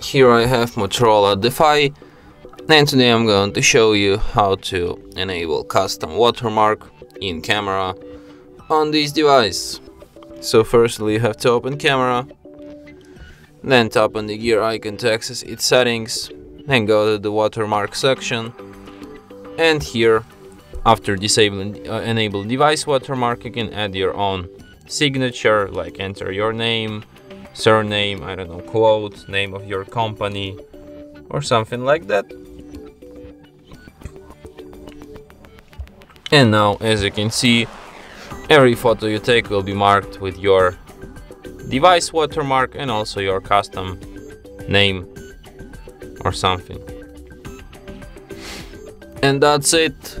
Here I have Motorola Defy, and today I'm going to show you how to enable custom watermark in camera on this device. So firstly you have to open camera, then tap on the gear icon to access its settings, then go to the watermark section, and here after disabling enable device watermark you can add your own signature, like enter your name, surname, I don't know, quote, name of your company or something like that. And now, as you can see, every photo you take will be marked with your device watermark and also your custom name or something. And that's it.